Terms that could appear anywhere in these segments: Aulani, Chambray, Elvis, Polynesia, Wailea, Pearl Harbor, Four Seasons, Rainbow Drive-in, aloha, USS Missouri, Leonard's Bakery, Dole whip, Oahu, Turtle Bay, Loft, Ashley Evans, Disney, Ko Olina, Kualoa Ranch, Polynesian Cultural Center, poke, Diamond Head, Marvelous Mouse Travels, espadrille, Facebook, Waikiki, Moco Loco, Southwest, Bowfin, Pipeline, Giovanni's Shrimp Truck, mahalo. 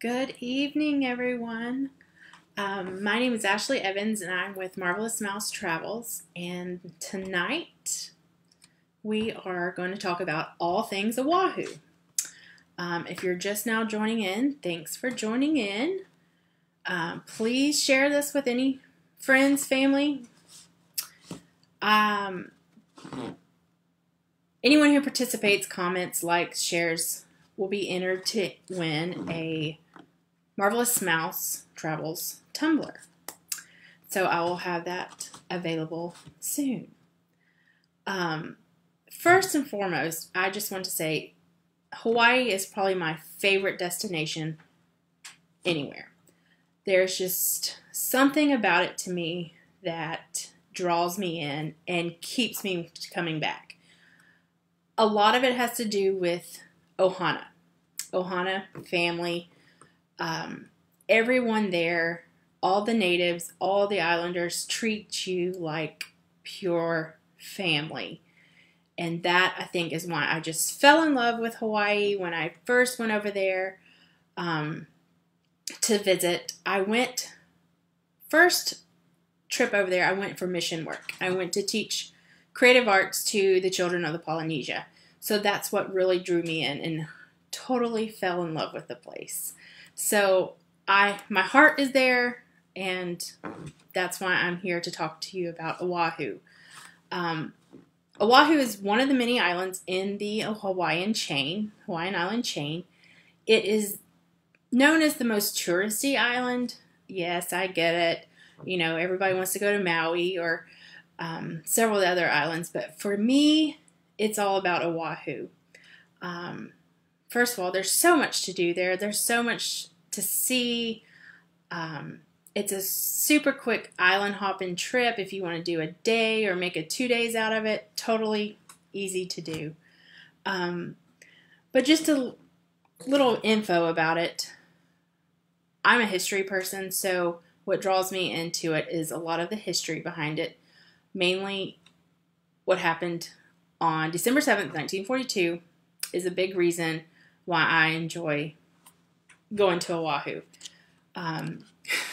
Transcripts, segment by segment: Good evening, everyone. My name is Ashley Evans, and I'm with Marvelous Mouse Travels. And tonight, we are going to talk about all things Oahu. If you're just now joining in, thanks for joining in. Please share this with any friends, family. Anyone who participates, comments, likes, shares, will be entered to win a Marvelous Mouse Travels tumbler. So I will have that available soon. First and foremost, I just want to say Hawaii is probably my favorite destination anywhere. There's just something about it to me that draws me in and keeps me coming back. A lot of it has to do with Ohana. Ohana family, everyone there, all the natives, all the islanders treat you like pure family. And that, I think, is why I just fell in love with Hawaii when I first went over there to visit. I went, first trip over there, I went for mission work. I went to teach creative arts to the children of the Polynesia. So that's what really drew me in and totally fell in love with the place. So my heart is there, and that's why I'm here to talk to you about Oahu. Oahu is one of the many islands in the Hawaiian Island chain. It is known as the most touristy island. Yes, I get it. You know, everybody wants to go to Maui or several other islands, but for me, it's all about Oahu. First of all, there's so much to do there. There's so much to see. It's a super quick island hopping trip. If you want to do a day or make a 2 days out of it, totally easy to do. But just a little info about it. I'm a history person, so what draws me into it is a lot of the history behind it, mainly what happened on December 7th, 1942 is a big reason why I enjoy going to Oahu.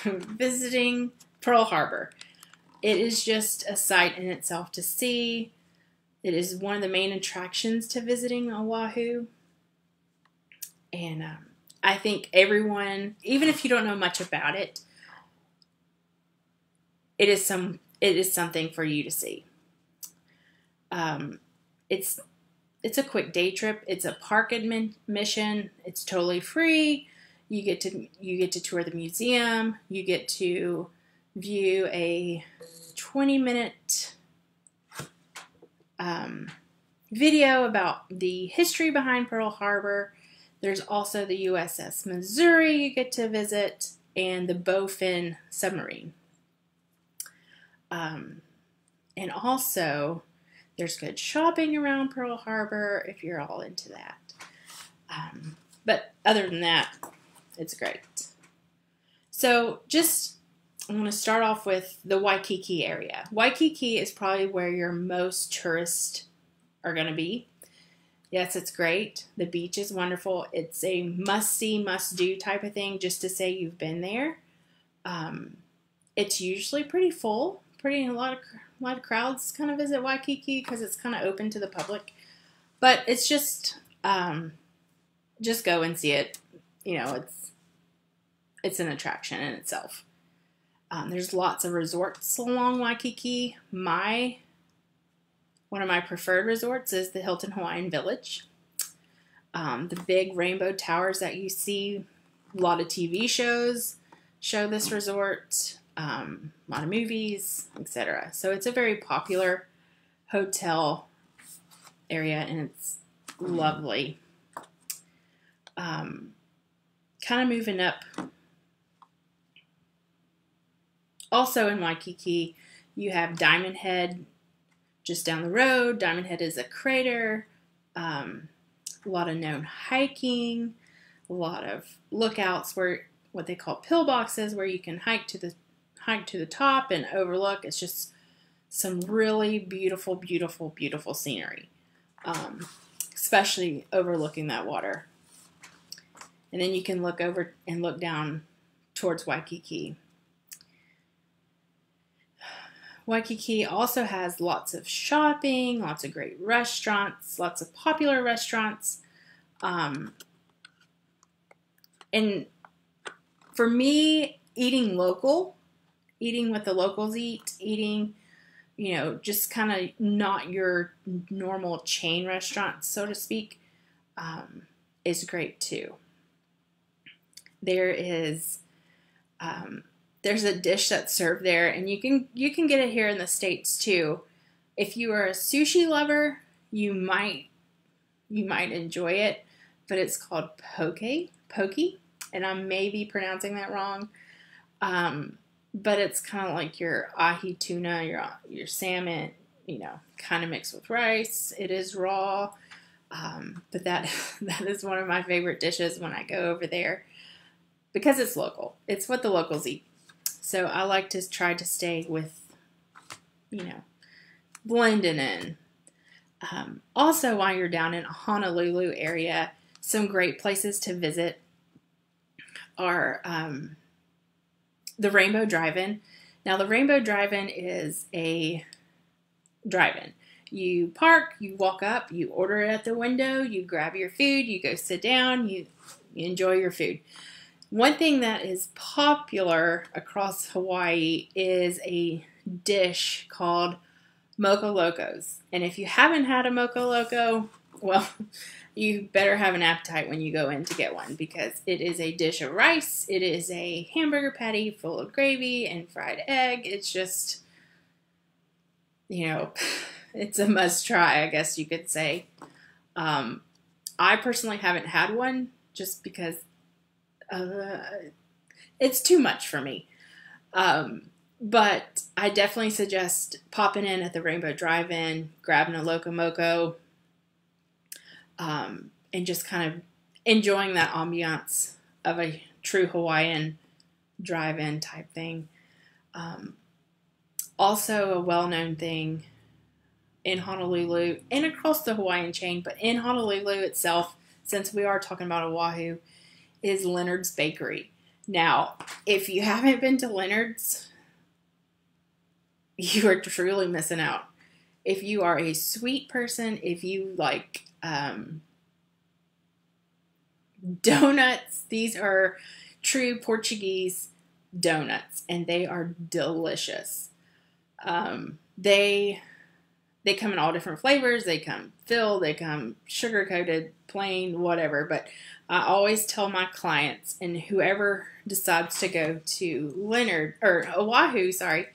Visiting Pearl Harbor. It is just a sight in itself to see. It is one of the main attractions to visiting Oahu. And I think everyone, even if you don't know much about it, it is something for you to see. It's a quick day trip. It's a park admission. It's totally free. You get to tour the museum. You get to view a 20-minute video about the history behind Pearl Harbor. There's also the USS Missouri you get to visit, and the Bowfin submarine. And also, there's good shopping around Pearl Harbor if you're all into that. But other than that, it's great. So I'm going to start off with the Waikiki area. Waikiki is probably where your most tourists are going to be. Yes, it's great. The beach is wonderful. It's a must-see, must-do type of thing just to say you've been there. It's usually pretty full. A lot of crowds kind of visit Waikiki because it's kind of open to the public, but it's just go and see it. You know, it's an attraction in itself. There's lots of resorts along Waikiki. One of my preferred resorts is the Hilton Hawaiian Village. The big rainbow towers that you see, a lot of TV shows show this resort. A lot of movies, etc. So it's a very popular hotel area, and it's lovely. Kind of moving up. Also in Waikiki, you have Diamond Head just down the road. Diamond Head is a crater. A lot of known hiking. A lot of lookouts where what they call pillboxes, where you can hike to the top and overlook. It's just some really beautiful, beautiful, beautiful scenery, especially overlooking that water. And then you can look over and look down towards Waikiki. Waikiki also has lots of shopping, lots of great restaurants, lots of popular restaurants. And for me, eating local, eating what the locals eat, eating, you know, just kind of not your normal chain restaurants, so to speak, is great too. There is... There's a dish that's served there, and you can get it here in the States too. If you are a sushi lover, you might enjoy it, but it's called poke, and I may be pronouncing that wrong. But it's kind of like your ahi tuna, your salmon, you know, kind of mixed with rice. It is raw, but that is one of my favorite dishes when I go over there because it's local. It's what the locals eat. So I like to try to stay with, you know, blending in. Also, while you're down in Honolulu area, some great places to visit are the Rainbow Drive-in. Now, the Rainbow Drive-in is a drive-in. You park, you walk up, you order it at the window, you grab your food, you go sit down, you enjoy your food. One thing that is popular across Hawaii is a dish called Moco Locos. And if you haven't had a Moco Loco, well, you better have an appetite when you go in to get one, because it is a dish of rice. It is a hamburger patty full of gravy and fried egg. It's just, you know, it's a must try, I guess you could say. I personally haven't had one just because it's too much for me, but I definitely suggest popping in at the Rainbow Drive-In, grabbing a Loco Moco, and just kind of enjoying that ambiance of a true Hawaiian drive-in type thing. Also, a well-known thing in Honolulu and across the Hawaiian chain, but in Honolulu itself, since we are talking about Oahu, is Leonard's Bakery. Now, if you haven't been to Leonard's, you are truly missing out. If you are a sweet person, if you like donuts, these are true Portuguese donuts, and they are delicious. They come in all different flavors. They come filled, they come sugar-coated, plain, whatever, but I always tell my clients and whoever decides to go to Oahu, sorry,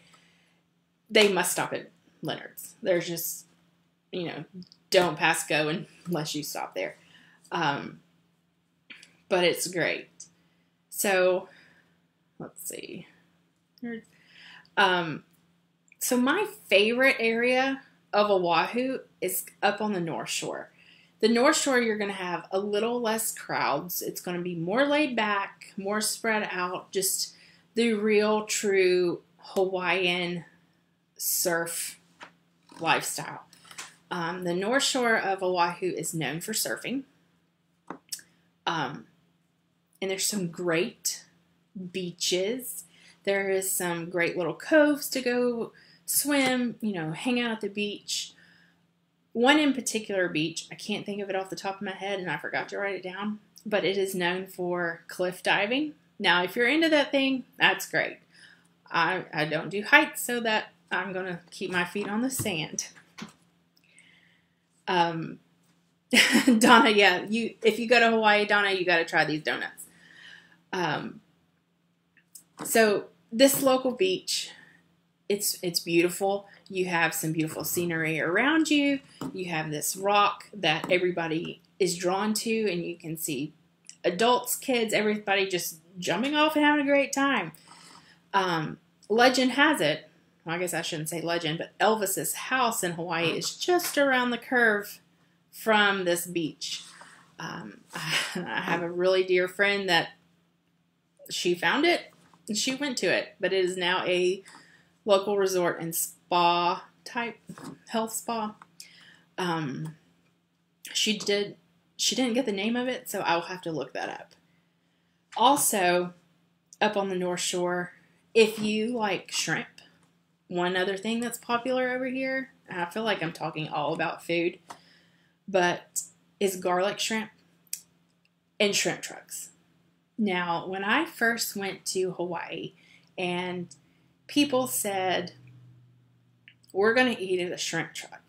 they must stop at Leonard's. There's just, you know, don't pass go unless you stop there. But it's great. So, let's see. So my favorite area of Oahu is up on the North Shore. The North Shore, you're going to have a little less crowds. It's going to be more laid back, more spread out, just the real, true Hawaiian surf lifestyle. The North Shore of Oahu is known for surfing. And there's some great beaches. There is some great little coves to go swim, you know, hang out at the beach. One in particular beach, I can't think of it off the top of my head, and I forgot to write it down, but it is known for cliff diving. Now, if you're into that thing, that's great. I don't do heights, so that I'm going to keep my feet on the sand. Donna, yeah, if you go to Hawaii, Donna, you got to try these donuts. So this local beach, it's beautiful. You have some beautiful scenery around you. You have this rock that everybody is drawn to, and you can see adults, kids, everybody just jumping off and having a great time. Legend has it, well, I guess I shouldn't say legend, but Elvis's house in Hawaii is just around the curve from this beach. I have a really dear friend that she found it and she went to it, but it is now a local resort and spa type, health spa. She didn't get the name of it, so I'll have to look that up. also, up on the North Shore, if you like shrimp, one other thing that's popular over here, I feel like I'm talking all about food, but is garlic shrimp and shrimp trucks. Now, when I first went to Hawaii and people said, we're going to eat at a shrimp truck.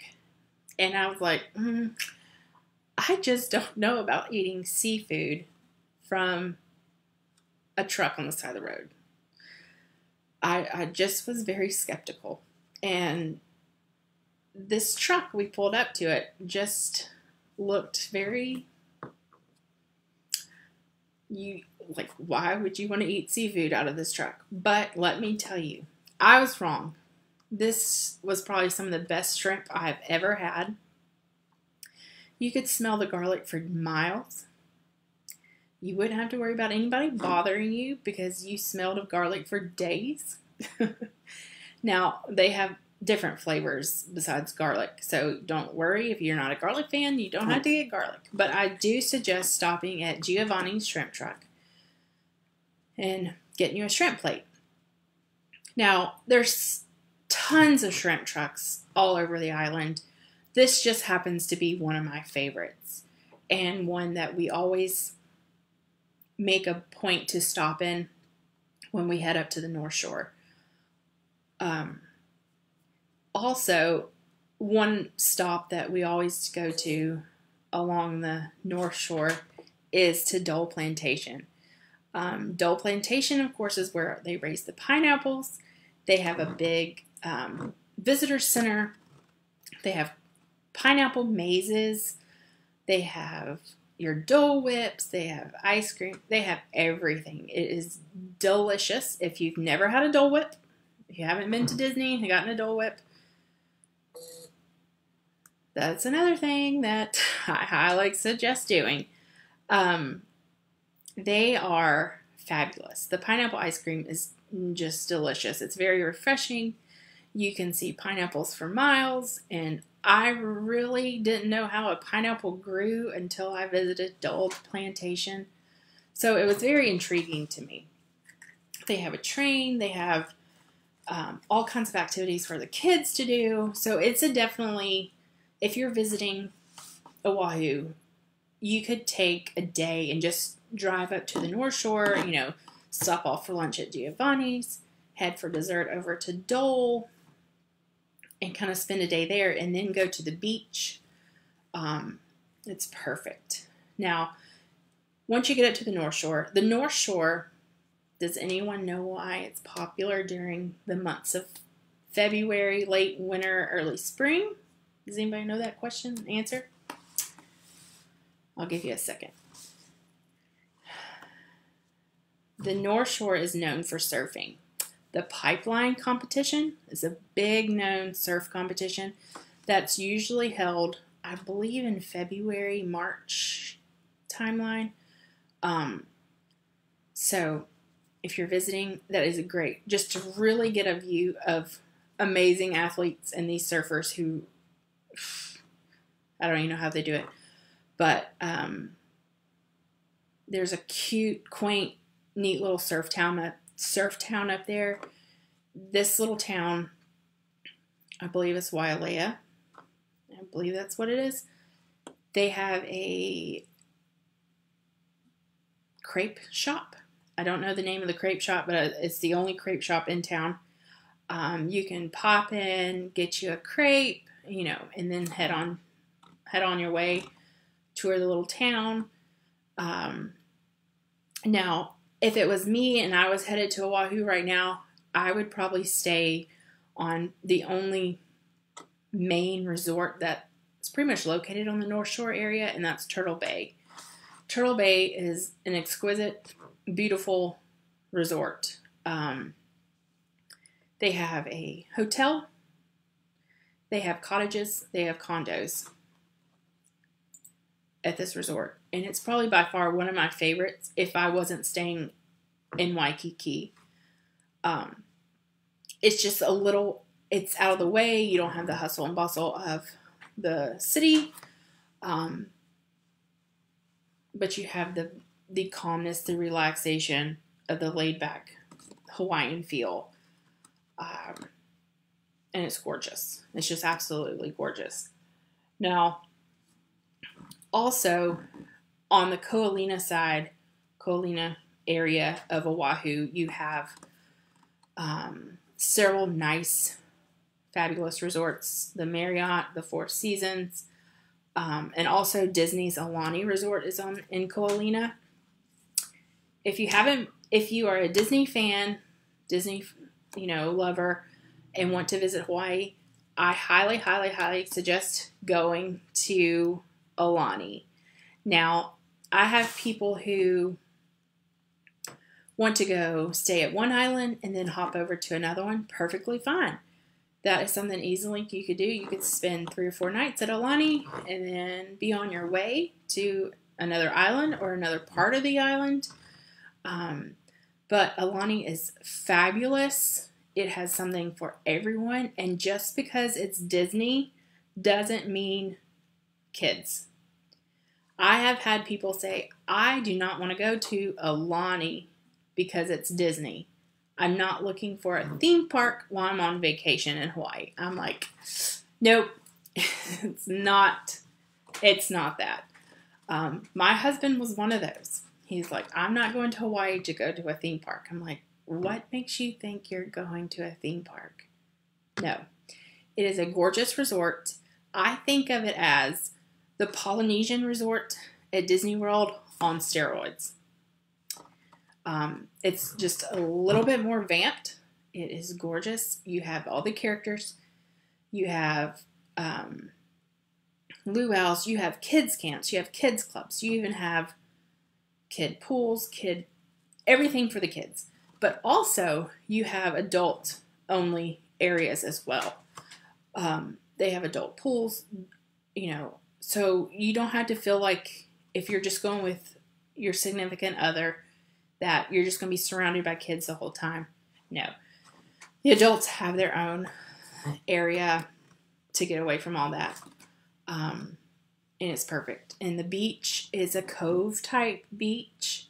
And I was like, I just don't know about eating seafood from a truck on the side of the road. I just was very skeptical. And this truck we pulled up to, it just looked very, why would you want to eat seafood out of this truck? But let me tell you, I was wrong. This was probably some of the best shrimp I've ever had. You could smell the garlic for miles. You wouldn't have to worry about anybody bothering you because you smelled of garlic for days. Now, they have different flavors besides garlic, so don't worry if you're not a garlic fan, you don't have to get garlic. But I do suggest stopping at Giovanni's Shrimp Truck and getting you a shrimp plate. Now, there's tons of shrimp trucks all over the island. This just happens to be one of my favorites and one that we always make a point to stop in when we head up to the North Shore. Also, one stop that we always go to along the North Shore is to Dole Plantation. Dole Plantation, of course, is where they raise the pineapples. They have a big visitor center. They have pineapple mazes. They have your Dole whips. They have ice cream. They have everything. It is delicious. If you've never had a Dole whip, if you haven't been to Disney and gotten a Dole whip, that's another thing that I like suggest doing. They are fabulous. The pineapple ice cream is just delicious. It's very refreshing. You can see pineapples for miles, and I really didn't know how a pineapple grew until I visited Dole Plantation. So it was very intriguing to me. They have a train, they have all kinds of activities for the kids to do. So it's a definitely, if you're visiting Oahu, you could take a day and just drive up to the North Shore, you know, stop off for lunch at Giovanni's, head for dessert over to Dole, and kind of spend a day there and then go to the beach. It's perfect. Now, once you get up to the North Shore, does anyone know why it's popular during the months of February, late winter, early spring? Does anybody know that question? Answer? I'll give you a second. The North Shore is known for surfing. The Pipeline competition is a big known surf competition that's usually held, I believe, in February, March timeline. So if you're visiting, that is great. Just to really get a view of amazing athletes and these surfers who, I don't even know how they do it. But there's a cute, quaint, neat little surf town up there. This little town, I believe it's Wailea. I believe that's what it is. They have a crepe shop. I don't know the name of the crepe shop, but it's the only crepe shop in town. You can pop in, get you a crepe, you know, and then head on your way, tour the little town. Now, if it was me and I was headed to Oahu right now, I would probably stay on the only main resort that's pretty much located on the North Shore area, and that's Turtle Bay. Turtle Bay is an exquisite, beautiful resort. They have a hotel, they have cottages, they have condos at this resort. And it's probably by far one of my favorites if I wasn't staying in Waikiki. It's just a little, it's out of the way. You don't have the hustle and bustle of the city. But you have the the calmness, the relaxation of the laid-back Hawaiian feel. And it's gorgeous. It's just absolutely gorgeous. Now, also on the Ko Olina side, Ko Olina area of Oahu, you have several nice, fabulous resorts. The Marriott, the Four Seasons, and also Disney's Aulani Resort is in Ko Olina. If you are a Disney fan, Disney, lover, and want to visit Hawaii, I highly, highly, highly suggest going to Aulani. Now, I have people who want to go stay at one island and then hop over to another one. Perfectly fine. That is something easily you could do. You could spend 3 or 4 nights at Aulani and then be on your way to another island or another part of the island. But Aulani is fabulous. It has something for everyone. And just because it's Disney doesn't mean kids. I have had people say, I do not want to go to Aulani because it's Disney. I'm not looking for a theme park while I'm on vacation in Hawaii. I'm like, nope, it's not that. My husband was one of those. He's like, I'm not going to Hawaii to go to a theme park. I'm like, what makes you think you're going to a theme park? No, it is a gorgeous resort. I think of it as the Polynesian resort at Disney World on steroids. It's just a little bit more vamped. It is gorgeous. You have all the characters. You have luau's. You have kids camps. You have kids clubs. You even have kid pools, kid everything for the kids. But also you have adult-only areas as well. They have adult pools, so you don't have to feel like if you're just going with your significant other that you're just going to be surrounded by kids the whole time. No. The adults have their own area to get away from all that. And it's perfect. And the beach is a cove-type beach.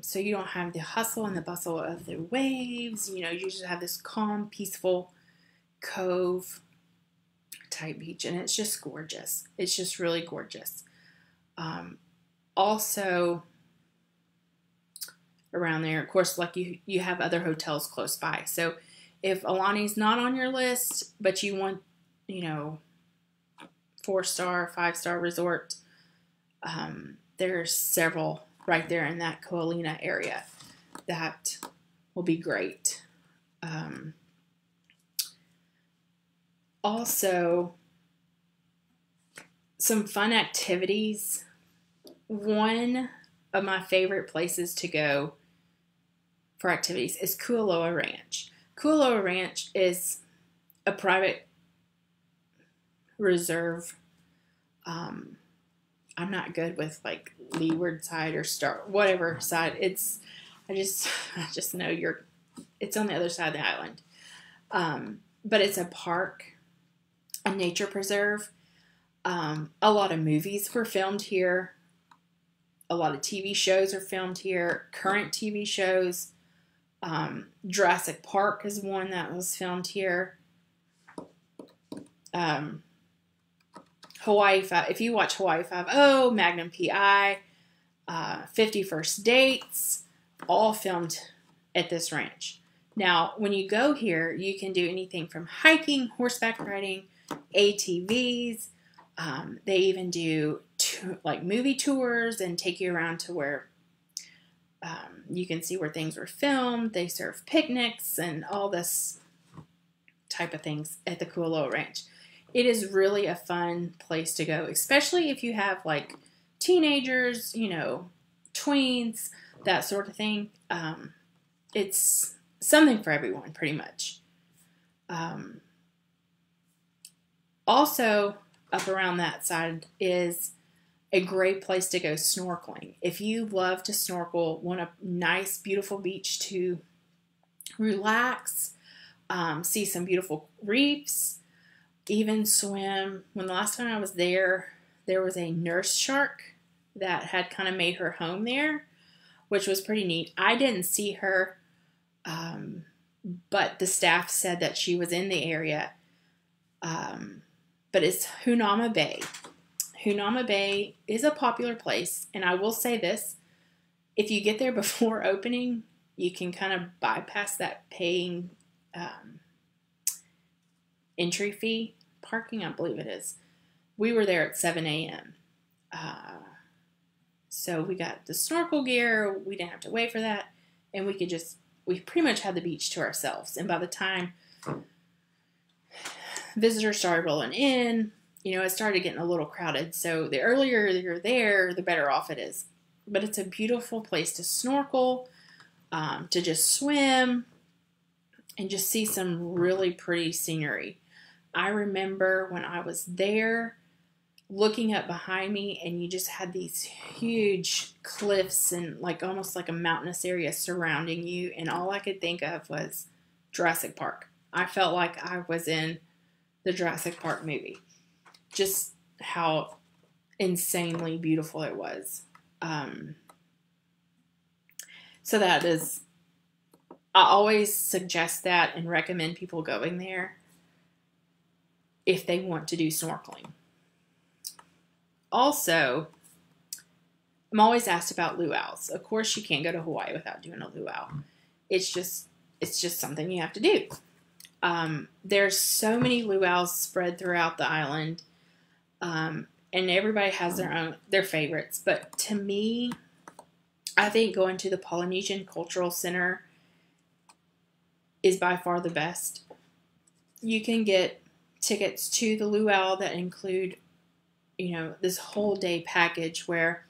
So you don't have the hustle and the bustle of the waves. You just have this calm, peaceful cove-type beach. And it's just gorgeous. It's just really gorgeous. Also, around there, of course, like you have other hotels close by. So if Aulani's not on your list, but you want, 4-star, 5-star resort, there's several right there in that Ko Olina area that will be great. Also, some fun activities. One of my favorite places to go for activities is Kualoa Ranch. Kualoa Ranch is a private reserve. I'm not good with like leeward side or whatever side. I just know it's on the other side of the island. But it's a park, a nature preserve. A lot of movies were filmed here. A lot of TV shows are filmed here. Current TV shows. Jurassic Park is one that was filmed here. Hawaii 5, if you watch Hawaii 5-0, Magnum P.I., 51st Dates, all filmed at this ranch. Now, when you go here, you can do anything from hiking, horseback riding, ATVs. They even do movie tours and take you around to where you can see where things were filmed. They serve picnics and all this type of things at the Kualoa Ranch. It is really a fun place to go, especially if you have like teenagers, tweens, that sort of thing. It's something for everyone, pretty much. Also, up around that side is a great place to go snorkeling. If you love to snorkel, want a nice, beautiful beach to relax, see some beautiful reefs, even swim. When the last time I was there was a nurse shark that had kind of made her home there, which was pretty neat. I didn't see her, but the staff said that she was in the area. But it's Hunama Bay. Hunama Bay is a popular place, and I will say this. If you get there before opening, you can kind of bypass that paying entry fee. Parking, I believe it is. We were there at 7 a.m. So we got the snorkel gear. We didn't have to wait for that. And we could just, we pretty much had the beach to ourselves. And by the time visitors started rolling in, you know, it started getting a little crowded. So the earlier you're there, the better off it is. But it's a beautiful place to snorkel, to just swim, and just see some really pretty scenery. I remember when I was there looking up behind me, and you just had these huge cliffs and like almost like a mountainous area surrounding you, and all I could think of was Jurassic Park. I felt like I was in the Jurassic Park movie. Just how insanely beautiful it was. So that is, I always suggest that and recommend people going there if they want to do snorkeling. Also, I'm always asked about luau's. Of course, you can't go to Hawaii without doing a luau. It's just something you have to do. There's so many luau's spread throughout the island, and everybody has their favorites. But to me, I think going to the Polynesian Cultural Center is by far the best. You can get tickets to the luau that include, you know, this whole day package where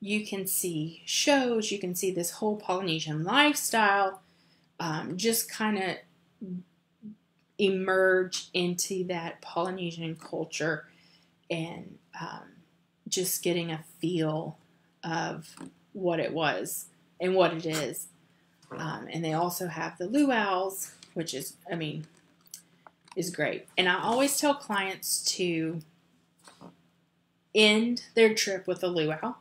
you can see shows, you can see this whole Polynesian lifestyle, just kind of emerge into that Polynesian culture and just getting a feel of what it was and what it is. And they also have the luau's, which is, I mean, is great. And I always tell clients to end their trip with a luau,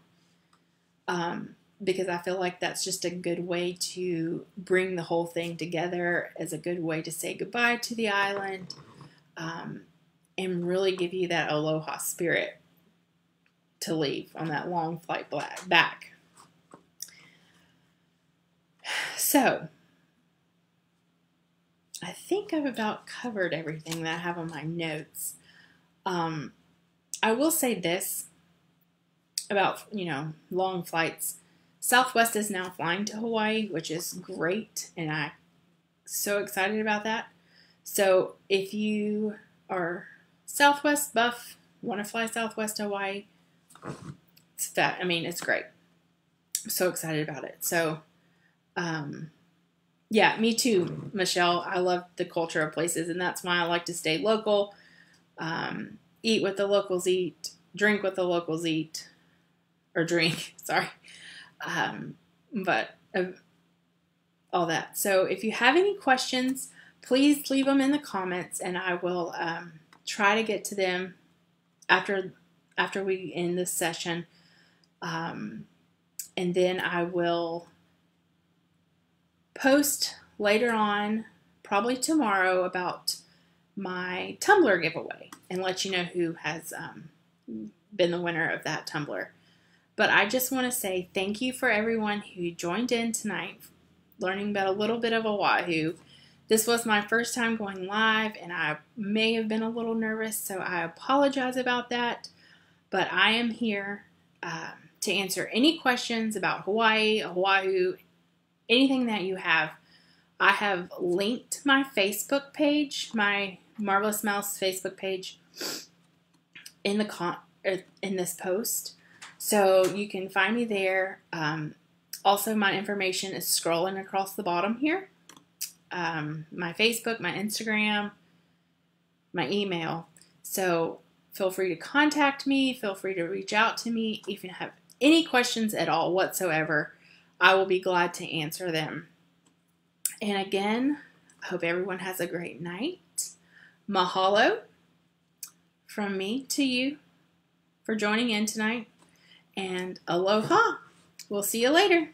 because I feel like that's just a good way to bring the whole thing together, as a good way to say goodbye to the island, and really give you that aloha spirit to leave on that long flight back. So I think I've about covered everything that I have on my notes. I will say this about, you know, long flights. Southwest is now flying to Hawaii, which is great, and I'm so excited about that. So if you are Southwest buff, want to fly Southwest to Hawaii, I mean, it's great. I'm so excited about it. So, yeah, me too, Michelle. I love the culture of places, and that's why I like to stay local, eat what the locals eat, drink what the locals eat, or drink, sorry, but all that. So if you have any questions, please leave them in the comments, and I will try to get to them after we end this session, and then I will post later on, probably tomorrow, about my Tumblr giveaway and let you know who has been the winner of that Tumblr. But I just want to say thank you for everyone who joined in tonight, learning about a little bit of Oahu. This was my first time going live, and I may have been a little nervous, so I apologize about that. But I am here to answer any questions about Hawaii, Oahu, anything that you have. I have linked my Facebook page, my Marvelous Mouse Facebook page, in this post, so you can find me there. Also, my information is scrolling across the bottom here. My Facebook, my Instagram, my email. So feel free to contact me. Feel free to reach out to me if you have any questions at all whatsoever. I will be glad to answer them. And again, I hope everyone has a great night. Mahalo from me to you for joining in tonight. and aloha. We'll see you later.